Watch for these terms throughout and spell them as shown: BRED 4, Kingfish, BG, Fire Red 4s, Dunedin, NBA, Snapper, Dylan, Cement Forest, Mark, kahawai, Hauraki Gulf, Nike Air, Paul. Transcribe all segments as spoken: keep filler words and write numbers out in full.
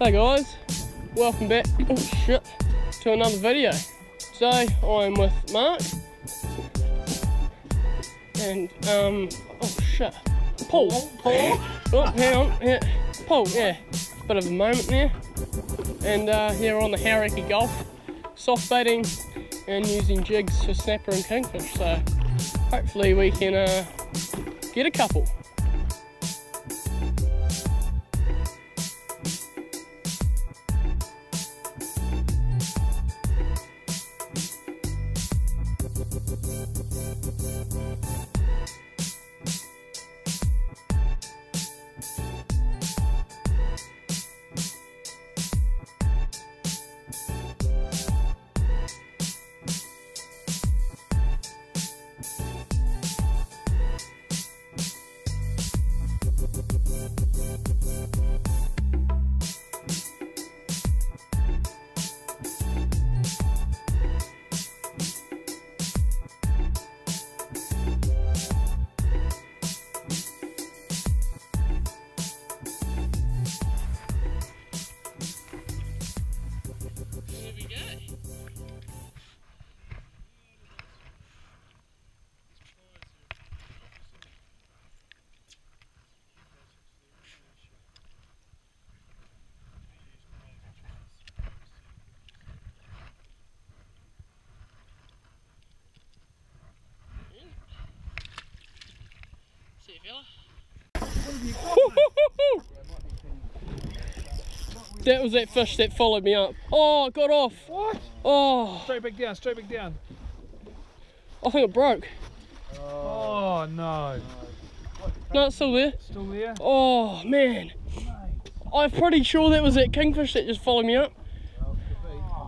Hey guys, welcome back oh shit, to another video. Today I'm with Mark and um oh shit Paul. Paul. Oh, hang on, yeah. Paul, yeah. Bit of a moment there. And uh, yeah, we're on the Hauraki Gulf, soft baiting and using jigs for snapper and kingfish. So hopefully we can uh, get a couple. That was that fish that followed me up. Oh, it got off. What? Oh. Straight back down, straight back down. I think it broke. Oh, no. No, it's still there. Still there? Oh, man. I'm pretty sure that was that kingfish that just followed me up.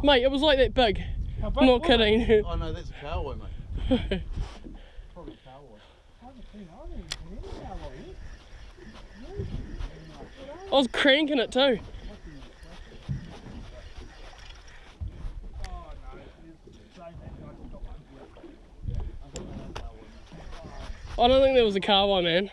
Mate, it was like that big. How big? I'm not kidding. Oh, no, that's a kahawai, mate. Probably kahawai. I was cranking it too. I don't think there was a kahawai, man.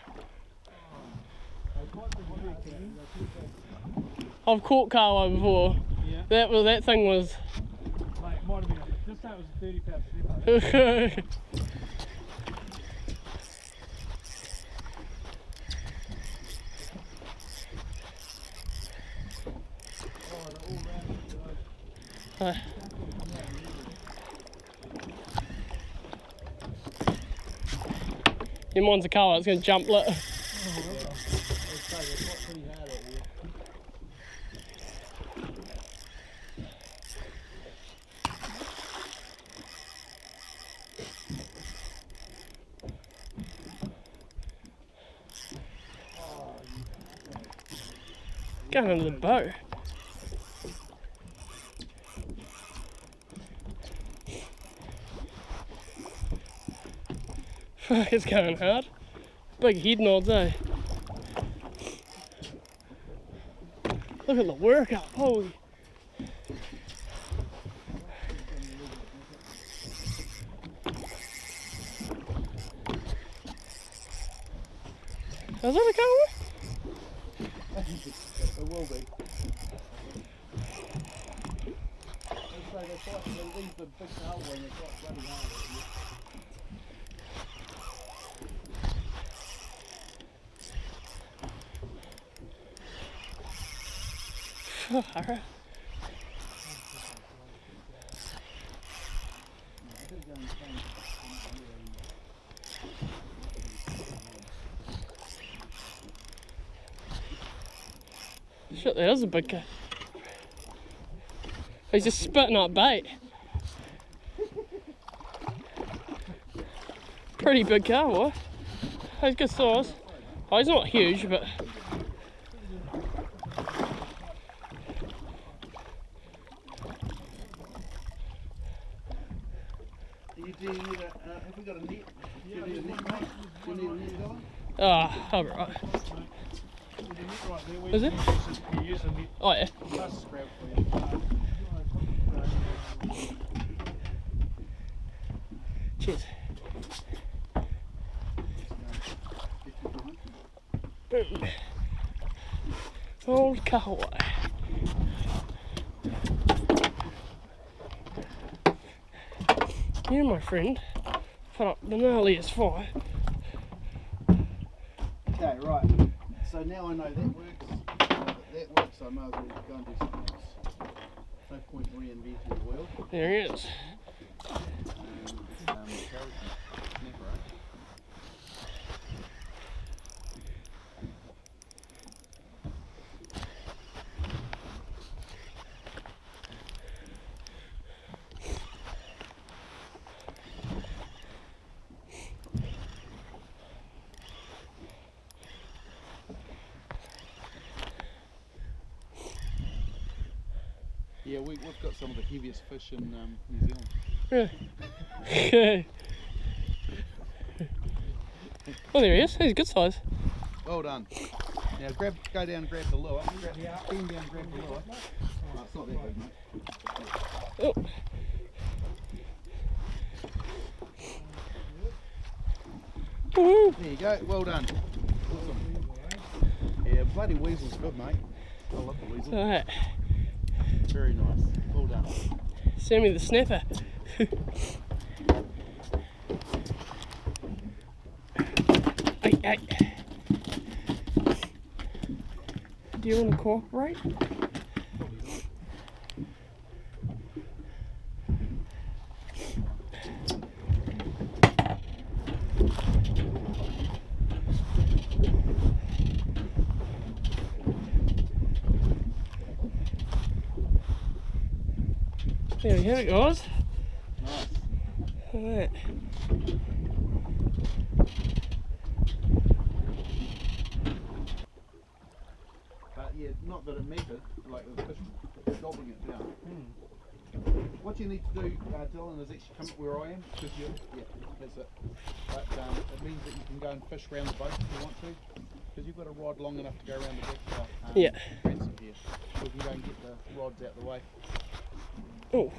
I've caught kahawai before. Yeah. That was that thing was. Mate, it might have been. This time it was a thirty pound. Uh, yeah, mine's a kahawai, it's going to jump lit. Going under the boat. It's going hard. Big head nods, eh? Look at the workout, holy. Is that a kahawai? It will be. Alright. Shit, that is a big guy. He's just spitting out bait. Pretty big guy, what? He's good size. Oh, he's not huge, but. Ah, oh, alright. Is it? Oh, yeah. Cheers. Boom. Old kahawai. You, my friend, put up the gnarliest fire. Okay, right. So now I know that works. Now that, that works, I might as well go and do something else. No point reinventing the wheel. There it is. Yeah, we, we've got some of the heaviest fish in um, New Zealand. Really? Oh, there he is. He's a good size. Well done. Now grab, go down and grab the lure. Grab, yeah, bend down and grab the lure. Oh, it's not that big, mate. Oh. Woo-hoo. There you go. Well done. Awesome. Yeah, bloody weasel's good, mate. I love the weasel. All right. Very nice. Well done. Send me the snapper. Hey, hey. Do you want to cooperate? There we have it, guys. Nice. Alright. But yeah, not that it mattered, like the fish was gobbling it down. Mm. What you need to do, uh, Dylan, is actually come up where I am, because you yeah, that's it. But um, it means that you can go and fish around the boat if you want to, because you've got a rod long enough to go around the deck. Um, yeah. Here. So we can go and get the rods out of the way. Oh.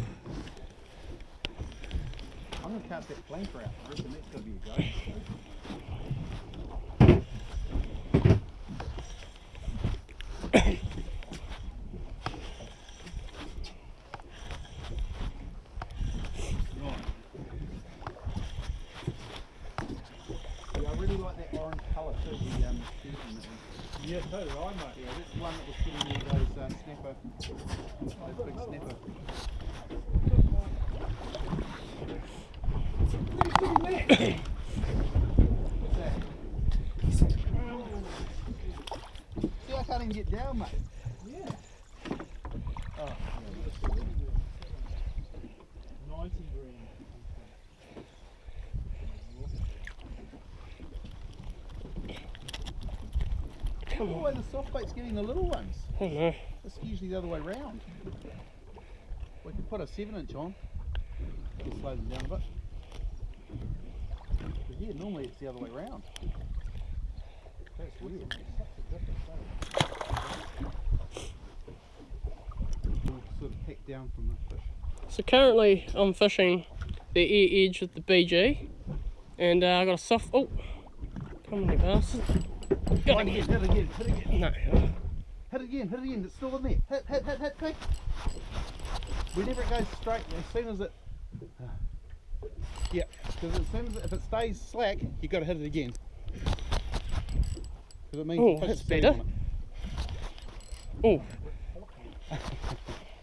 I'm going to cast that flanker out first, and that's going to be a go. Yeah, I really like that orange colour too. The, um, yeah, too, I know. Yeah, that's the one that was giving me those uh, snapper, those big snapper. What's that? See, I can't even get down, mate. Yeah. Oh, yeah. ninety grand. Come on. Oh, the soft bait's getting the little ones. I know. It's usually the other way round. We can put a seven inch on. It'll slow them down a bit. But yeah, normally it's the other way round. That's weird. We'll sort of pack down from the fish. So currently I'm fishing the ear edge with the B G. And uh, I got a soft. Oh! Come on, you bastard. Hit again, hit again, hit again. No. Hit again, hit again, it's still in there. Hit, hit, hit, hit, quick. Whenever it goes straight, as soon as it. Uh, yeah, because as soon as it, if it stays slack, you've got to hit it again. Because it means. Oh, that's better. Oh.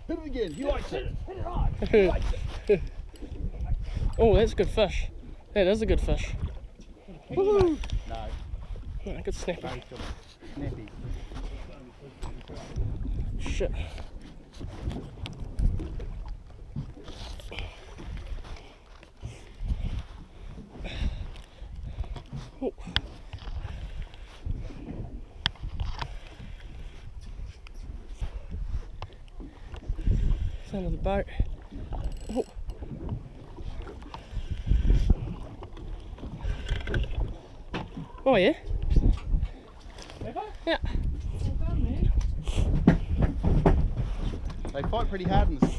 Hit it again, he likes it. Hit it hard, he likes it. Oh, that's a good fish. That is a good fish. Woohoo! No. No, good snappy. Snappy. Shit. Oh. It's under the boat. Oh. Oh yeah. Yeah. Well done, man. They fight pretty hard in this.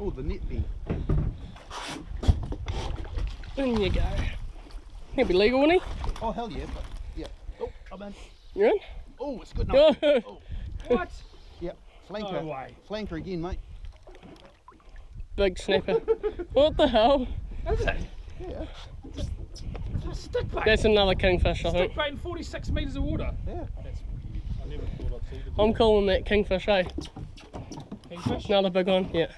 Oh, the net thing. In you go. He'll be legal, won't he? Oh, hell yeah. But, yeah. Oh, I'm in. You're in? Oh, it's good enough. Oh. What? Yep. Flanker. No way. Flanker again, mate. Big snapper. What the hell? Is it? Yeah. Just, just stick bait. That's another kingfish, stick I think. Stick bait in forty-six metres of water. Yeah. That's weird. I never thought I'd see it. I'm calling that kingfish, eh? Kingfish? Another big one, yeah.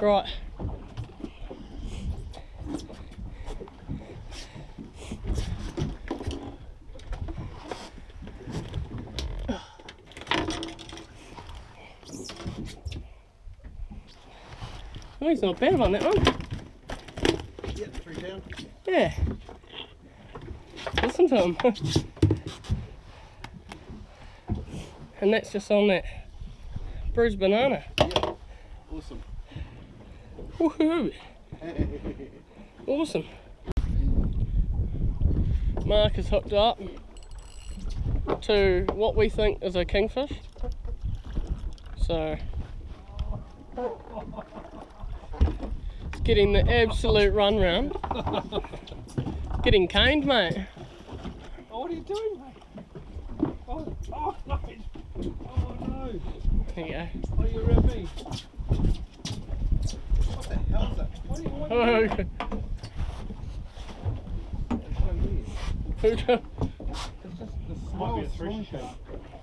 Right. Oh, he's not bad on that one. Yeah, three down. Yeah. Listen to him. And that's just on that bruised banana. Yeah. Awesome. Woohoo! Awesome. Mark is hooked up to what we think is a kingfish. So it's getting the absolute run round. Getting caned, mate. Oh, what are you doing, mate? Oh, oh, mate. Oh no. There you go. Oh, you're around me. What the hell is that? What are you, what are you That's so weird. It's just the smell of swimming shape.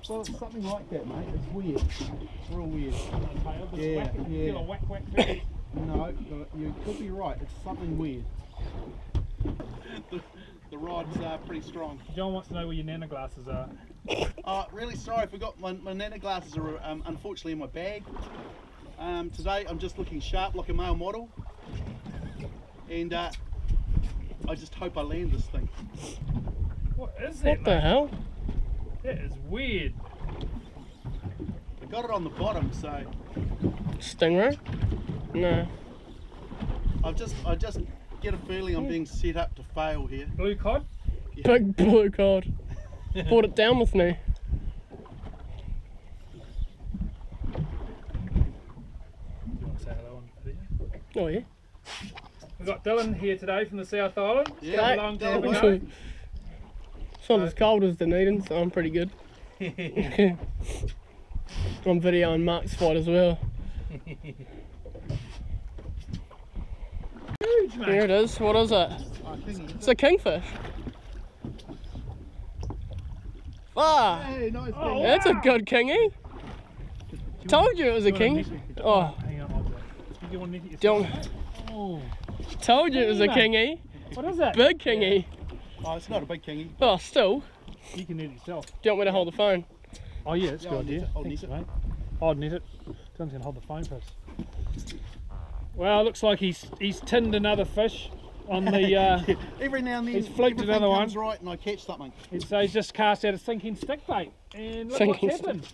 Well, it's something like that, mate. It's weird. It's real weird. Yeah, yeah. Whack, whack, whack. No, you could be right. It's something weird. the, the rods are pretty strong. John wants to know where your nano glasses are. Oh, really sorry, I forgot. My, my nano glasses are um, unfortunately in my bag. Um, today I'm just looking sharp like a male model. And uh, I just hope I land this thing. What is that? What the hell? That is weird. I got it on the bottom, so... Stingray? No. I've just, I just get a feeling I'm being set up to fail here. Blue cod? Yeah. Big blue cod. Brought it down with me. Do you want to say hello on video? Oh yeah. We've got Dylan here today from the South Island. It's yeah, been a long time ago. It's not as cold as Dunedin, so I'm pretty good. I'm videoing Mark's fight as well. Huge, mate. There it is. What is it? It's a kingfish. Ah, hey, nice oh, wow. That's a good kingy. Told you it was a kingy. Oh, hang on. You want to net it yourself, oh. Told you it was a kingy. What is that? Big kingy. Yeah. Oh, it's not a big kingy. Oh, still. You can net it yourself. Do you want me to hold the phone? Oh yeah, that's a good idea. I'll net it, mate. I'll net it. John's going to hold the phone for us. Well, it looks like he's he's tinned another fish on the... Uh, every now and then, he's flipped another one. Right and I catch something. And so he's just cast out a sinking stick bait. And look sinking what's happened.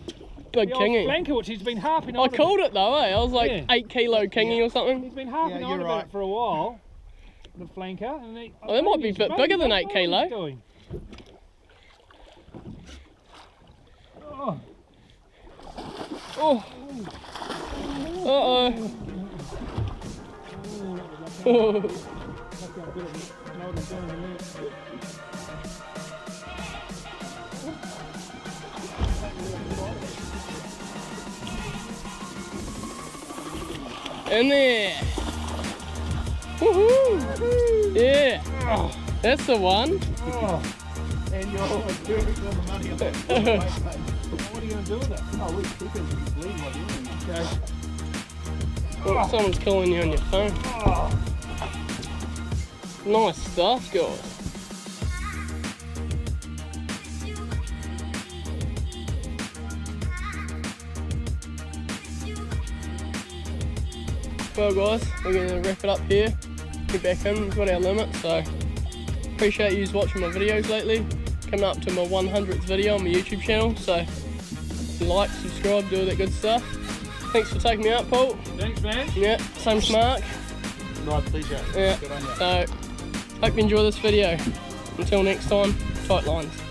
Big the kingy. Flanker, which he's been harping on. I called it, it though, eh? I was like yeah. eight kilo kingy yeah. or something. He's been harping yeah, on right. about it for a while. The flanker and they, oh, that might be a bit bigger than eight kilo. Oh. Oh. Uh oh. Oh. In there. Woohoo! Yeah, oh, that's the one. Oh. And you're perfect on the money. On that. What are you going to do with it? Oh, we're cooking. We bleed while you're in there. Okay. Oh, oh. Someone's calling you on your phone. Oh. Nice stuff, guys. Well guys, we're going to wrap it up here, get back in, we've got our limit, so appreciate you watching my videos lately, coming up to my one hundredth video on my YouTube channel, so like, subscribe, do all that good stuff. Thanks for taking me out, Paul. Thanks, man. Yeah, same as Mark. My pleasure. Yeah, good on you. So hope you enjoy this video. Until next time, tight lines.